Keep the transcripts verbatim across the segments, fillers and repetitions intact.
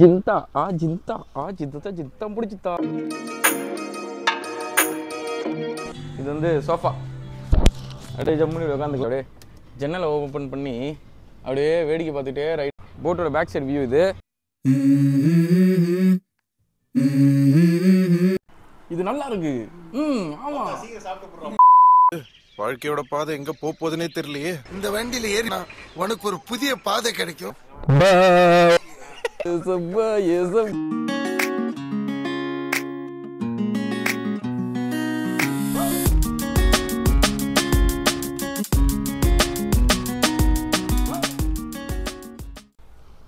ജിന്ത ആ ജിന്ത ആ ജിന്തത്തെ ജിന്തം പിടിച്ചിത്താ இது வந்து சோஃபா அப்படியே ஜம்முனி உட்காந்துக்கலாம். அப்படியே ஜன்னலை ஓப்பன் பண்ணி அப்படியே வேடிக்கை பார்த்துட்டே ரைட் போட்டோட பேக் சைட் வியூ இது. இது நல்லா இருக்கு. ம் ஆமா சீக்கிரம் சாப்பிட்டு போறோம். வாழ்க்கையோட பாதை எங்க போகுதுனே தெரியலையே. இந்த வண்டியில ஏறினா உனக்கு ஒரு புதிய பாதை கிடைக்கும்.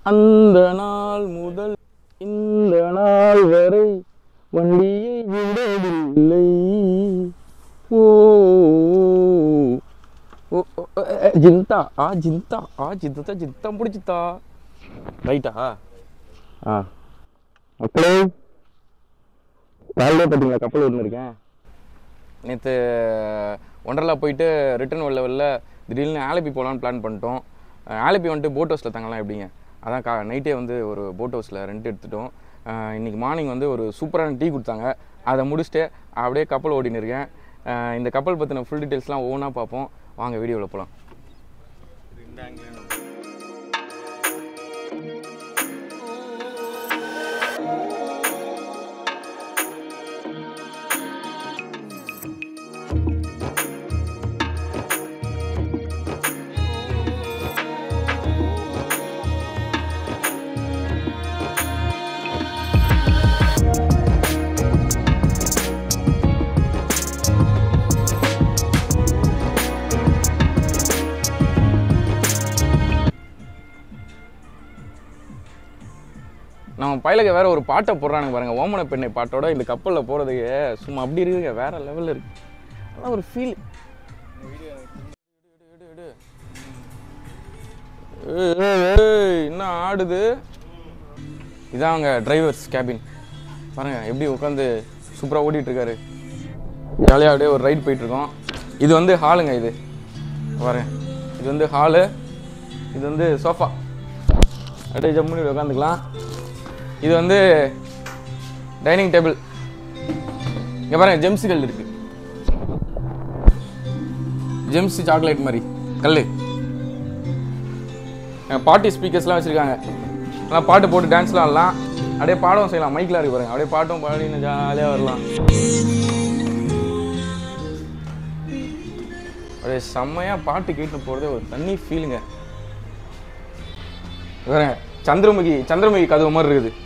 அந்த நாள் முதல் இந்த நாள் வரை வண்டியை விடவில்லை. ஓ ஜிந்தா ஆ ஜிந்தா ஆ ஜிந்தத்தை ஜிந்தம் பிடிச்சித்தா ரைட்டா. ஆ மக்களே காலையில் பார்த்தீங்களா கப்பல் வந்துருக்கேன். நேற்று ஒண்டர்லா போயிட்டு ரிட்டர்ன் வரல வரல திடீர்னு ஆலப்பி போகலான்னு பிளான் பண்ணிட்டோம். ஆலப்பி வந்துட்டு போட் ஹவுஸில் தங்கலாம் எப்படிங்க அதான் கா நைட்டே வந்து ஒரு போட் ஹவுஸில் ரெண்ட் எடுத்துட்டோம். இன்றைக்கி மார்னிங் வந்து ஒரு சூப்பரான டீ கொடுத்தாங்க. அதை முடிச்சுட்டு அப்படியே கப்பல் ஓடினு இருக்கேன். இந்த கப்பல் பற்றின ஃபுல் டீட்டெயில்ஸ்லாம் ஓனாக பார்ப்போம். வாங்க வீடியோவில் போகலாம். நம்ம பையலுக்கு வேறு ஒரு பாட்டை போடுறானுங்க பாருங்கள். ஓமன பெண்ணை பாட்டோட இந்த கப்பலில் போகிறதுக்கு சும்மா அப்படி இருக்குங்க. வேறு லெவலில் இருக்குது. ஆனால் ஒரு ஃபீல் இன்னும் ஆடுது. இதான் அவங்க டிரைவர்ஸ் கேபின் பாருங்கள் எப்படி உட்காந்து சூப்பராக ஓடிட்டுருக்காரு. ஜாலியாக அப்படியே ஒரு ரைட் போயிட்டுருக்கோம். இது வந்து ஹாலுங்க. இது பாருங்கள் இது வந்து ஹாலு. இது வந்து சோஃபா அப்படியே ஜம்முனி உட்காந்துக்கலாம். இது வந்து டைனிங் டேபிள். இங்கே பாருங்கள் ஜெம்ஸு கல் இருக்குது. ஜெம்ஸு சாக்லேட் மாதிரி கல். பாட்டு ஸ்பீக்கர்ஸ்லாம் வச்சுருக்காங்க. நல்லா பாட்டு போட்டு டான்ஸ்லாம் ஆடலாம். அப்படியே பாடவும் செய்யலாம். மைக்கெலாம் இருக்குது பாருங்கள். அப்படியே பாட்டும் பாடினு ஜாலியாக வரலாம். அப்படியே செம்மையாக பாட்டு கேட்டு போகிறதே ஒரு தண்ணி ஃபீலுங்க. பாருங்க சந்திரமுகி சந்திரமுகி கதவு மாதிரி இருக்குது.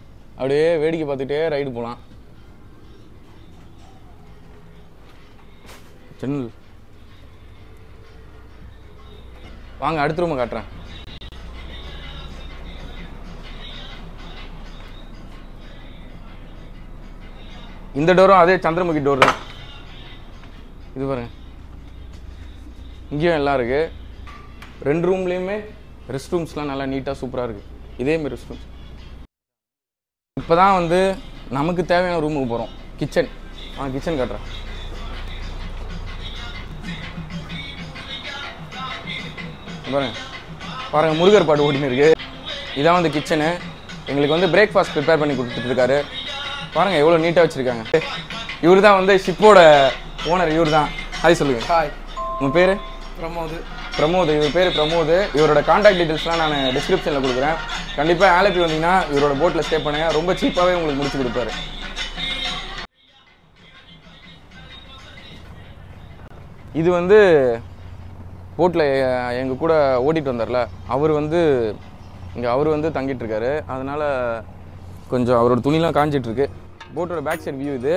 அப்படியே வேடிக்கை பார்த்துக்கிட்டே ரைடு போகலாம். ஜன்னல் வாங்க அடுத்த ரூமை காட்டுறேன். இந்த டோரும் அதே சந்திரமுகி டோர் தான். இது பாருங்க இங்கேயும் எல்லாம் இருக்குது. ரெண்டு ரூம்லேயுமே ரெஸ்ட் ரூம்ஸ்லாம் நல்லா நீட்டாக சூப்பராக இருக்குது. இதேமாரி ரெஸ்ட் ரூம்ஸ். இப்போ தான் வந்து நமக்கு தேவையான ரூமுக்கு போகிறோம். கிச்சன் ஆ கிச்சன் காட்டுறேன். பாருங்கள் பாருங்கள் முருகர் பாட்டு ஓடினு இருக்குது. இதான் வந்து கிச்சனு. எங்களுக்கு வந்து பிரேக்ஃபாஸ்ட் ப்ரிப்பேர் பண்ணி கொடுத்துட்ருக்காரு. பாருங்கள் எவ்வளோ நீட்டாக வச்சுருக்காங்க. இவர் தான் வந்து ஷிப்போட ஓனர். இவர் தான். ஹாய் சொல்லுங்கள். ஹாய் உங்கள் பேர்? பிரமோது. பிரமோது இவர் பேர் பிரமோது. இவரோட காண்டாக்ட் டீட்டெயில்ஸ்லாம் நான் டிஸ்கிரிப்ஷனில் கொடுக்குறேன். கண்டிப்பாக ஆலப்பி வந்தீங்கன்னா இவரோட போட்டில் ஸ்டே பண்ணுங்கள். ரொம்ப சீப்பாகவே உங்களுக்கு முடிச்சு கொடுப்பாரு. இது வந்து போட்டில் எங்கள் கூட ஓட்டிகிட்டு வந்தார்ல அவர் வந்து இங்கே அவர் வந்து தங்கிட்டுருக்காரு. அதனால் கொஞ்சம் அவரோட துணிலாம் காஞ்சிட்ருக்கு. போட்டோட பேக் சைட் வியூ இது.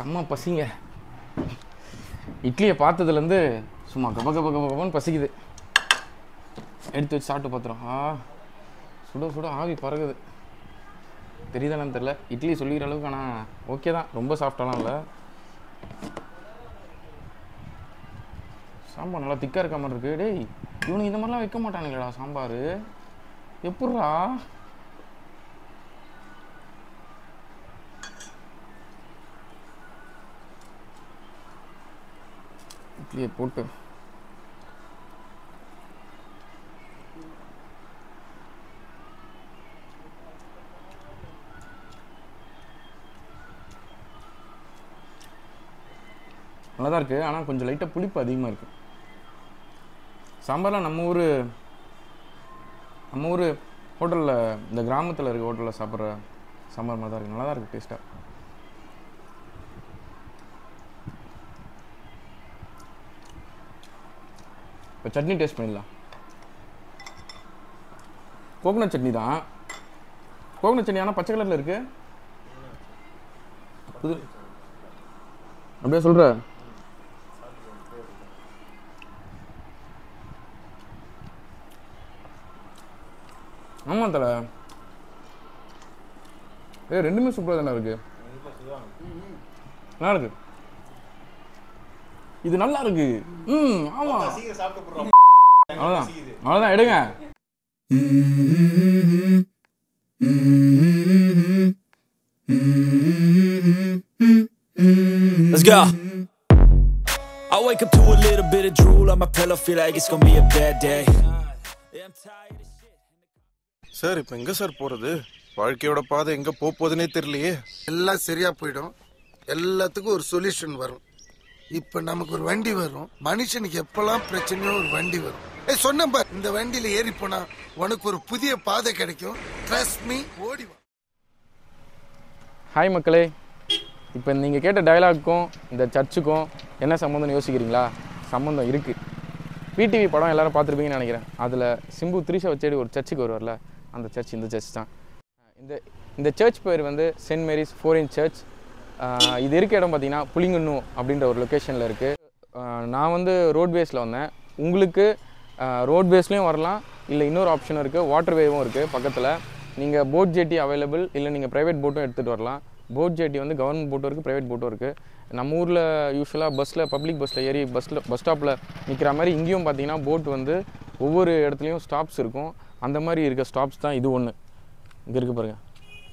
செம்ம பசிங்க. இட்லியை பார்த்ததுலேருந்து சும்மா கப கப கப கபன்னு பசிக்குது. எடுத்து வச்சு சாப்பிட்டு பார்த்துறோம். ஆ சுட சுட ஆவி பறகுது. தெரியுதானு தெரில. இட்லி சொல்லிக்கிற அளவுக்கு ஆனால் ஓகே தான், ரொம்ப சாஃப்டாலாம் இல்லை. சாம்பார் நல்லா திக்காக இருக்க மாதிரி இருக்குது. டேய் இவனுக்கு இந்த மாதிரிலாம் வைக்க மாட்டானுங்களா சாம்பார்? எப்பட்றா இட்லியை போட்டு நல்லா தான் இருக்குது, ஆனால் கொஞ்சம் லைட்டாக புளிப்பு அதிகமாக இருக்குது. சாம்பாரில் நம்ம ஊர் நம்ம ஊர் ஹோட்டலில், இந்த கிராமத்தில் இருக்க ஹோட்டலில் சாப்பிட்ற சாம்பார் மாதிரி தான் இருக்குது. நல்லா தான் இருக்குது, டேஸ்ட்டாக. இப்போ சட்னி டேஸ்ட் பண்ணிடலாம். கோகனட் சட்னி தான். கோகனட் சட்னி ஆனால் பச்சை கலரில் இருக்குது. புது அப்படியே சொல்கிற ஆமாம் தலை. ஏ ரெண்டுமே சூப்பராக தானே இருக்குது. நல்லா இருக்கு, இது நல்லா இருக்கு. ம் ஆமாம் அவ்வளோதான் அவ்வளோதான் எடுங்க. Let's go. I wake up to a little bit of drool on my pillow, feel like it's gonna be a bad day. I'm tired. Sir இப்போ எங்கே சார் போகிறது? வாழ்க்கையோட பாதை எங்கே போகுதுன்னே தெரியலையே. எல்லாம் சரியாக போயிடும், எல்லாத்துக்கும் ஒரு சொல்யூஷன் வரும். இப்போ நமக்கு ஒரு வண்டி வரும். மனுஷனுக்கு எப்போல்லாம் பிரச்சனையோ ஒரு வண்டி வரும். ஏ சொன்னேன் பார், இந்த வண்டியில் ஏறி போனால் உனக்கு ஒரு புதிய பாதை கிடைக்கும். ட்ரஸ்ட் மீ, ஓடி வா. ஹாய் மக்களே, இப்போ நீங்கள் கேட்ட டயலாக்கும் இந்த சர்ச்சுக்கும் என்ன சம்மந்தம்னு யோசிக்கிறீங்களா? சம்மந்தம் இருக்குது. விடிவி படம் எல்லோரும் பார்த்துருப்பீங்கன்னு நினைக்கிறேன். அதில் சிம்பு த்ரீஷா வச்சேடி ஒரு சர்ச்சுக்கு வருவார்ல, அந்த சர்ச் இந்த சர்ச் தான். இந்த இந்த சர்ச் பேர் வந்து செயின்ட் மேரிஸ் ஃபோரின் சர்ச். இது இருக்க இடம் பார்த்திங்கன்னா புலிங்குன்னு அப்படின்ற ஒரு லொக்கேஷனில் இருக்குது. நான் வந்து ரோட்வேஸில் வந்தேன். உங்களுக்கு ரோட்வேஸ்லேயும் வரலாம், இல்லை இன்னொரு ஆப்ஷனும் இருக்குது, வாட்டர் வேவும் இருக்குது பக்கத்தில். நீங்கள் போட் ஜெட்டி அவைலபிள், இல்லை நீங்கள் ப்ரைவேட் போட்டும் எடுத்துகிட்டு வரலாம். போட் ஜெட்டி வந்து கவர்மெண்ட் போட்டும் இருக்குது, ப்ரைவேட் போட்டும் இருக்குது. நம்ம ஊரில் யூஸ்வலாக பஸ்ஸில் பப்ளிக் பஸ்ஸில் ஏறி பஸ்ஸில் பஸ் ஸ்டாப்பில் நிற்கிற மாதிரி இங்கேயும் பார்த்திங்கன்னா போட் வந்து ஒவ்வொரு இடத்துலையும் ஸ்டாப்ஸ் இருக்கும். அந்த மாதிரி இருக்க ஸ்டாப்ஸ் தான் இது ஒன்று. இங்கே இருக்குது பாருங்கள்,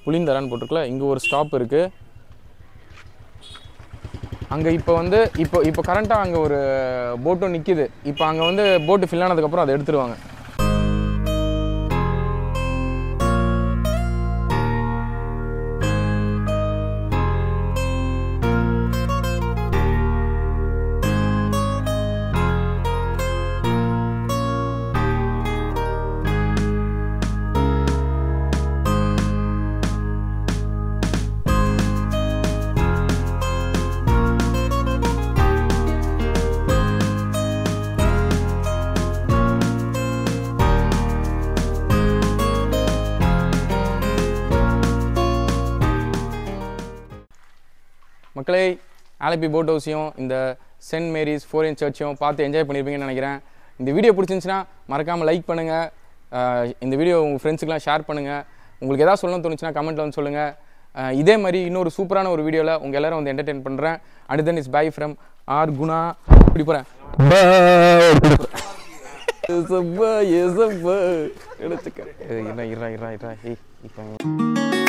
புளிந்தரான்னு போட்டிருக்கல, இங்கே ஒரு ஸ்டாப் இருக்குது. அங்கே இப்போ வந்து இப்போ இப்போ கரண்ட்டாக அங்கே ஒரு போட்டும் நிற்கிது. இப்போ அங்கே வந்து போட்டு ஃபில் ஆனதுக்கப்புறம் அதை எடுத்துடுவாங்க. மக்களே, ஆலப்பி போட் ஹவுஸையும் இந்த செயின்ட் மேரிஸ் ஃபோரின் சர்ச்சையும் பார்த்து என்ஜாய் பண்ணியிருப்பீங்கன்னு நினைக்கிறேன். இந்த வீடியோ பிடிச்சிருந்துச்சுன்னா மறக்காமல் லைக் பண்ணுங்கள். இந்த வீடியோ உங்கள் ஃப்ரெண்ட்ஸுக்கெலாம் ஷேர் பண்ணுங்கள். உங்களுக்கு எதாவது சொல்லணும்னு தோணுச்சுன்னா கமெண்ட்டில் வந்து சொல்லுங்கள். இதே மாதிரி இன்னொரு சூப்பரான ஒரு வீடியோவில் உங்கள் எல்லோரும் வந்து என்டர்டெயின் பண்ணுறேன். And then is bye from R Guna. இப்படி போகிறேன். இறா இறா இறா.